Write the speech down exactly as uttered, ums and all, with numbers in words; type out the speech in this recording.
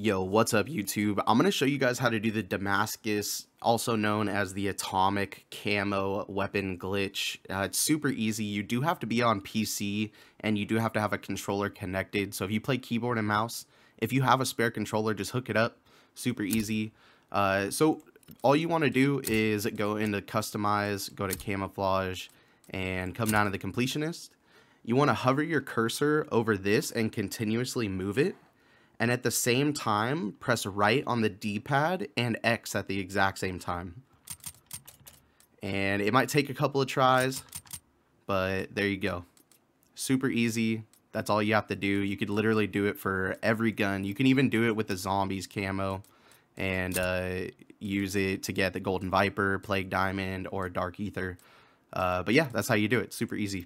Yo, what's up YouTube? I'm gonna show you guys how to do the Damascus, also known as the Atomic Camo weapon glitch. Uh, it's super easy. You do have to be on P C and you do have to have a controller connected. So if you play keyboard and mouse, if you have a spare controller, just hook it up. Super easy. Uh, so all you wanna do is go into customize, go to camouflage and come down to the Completionist. You wanna hover your cursor over this and continuously move it. And at the same time, press right on the D pad and X at the exact same time. And it might take a couple of tries, but there you go. Super easy. That's all you have to do. You could literally do it for every gun. You can even do it with the zombies camo and uh, use it to get the Golden Viper, Plague Diamond, or Dark Ether. Uh, but yeah, that's how you do it. Super easy.